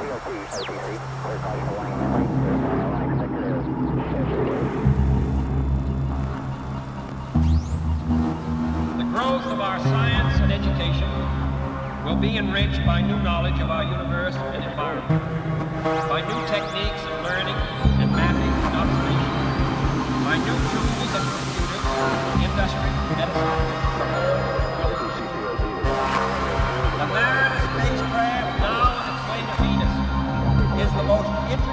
The growth of our science and education will be enriched by new knowledge of our universe and environment, by new techniques of learning and mapping and observation, by new tools and computers, industry, medicine. The manned spacecraft now on its way to Venus is the most interesting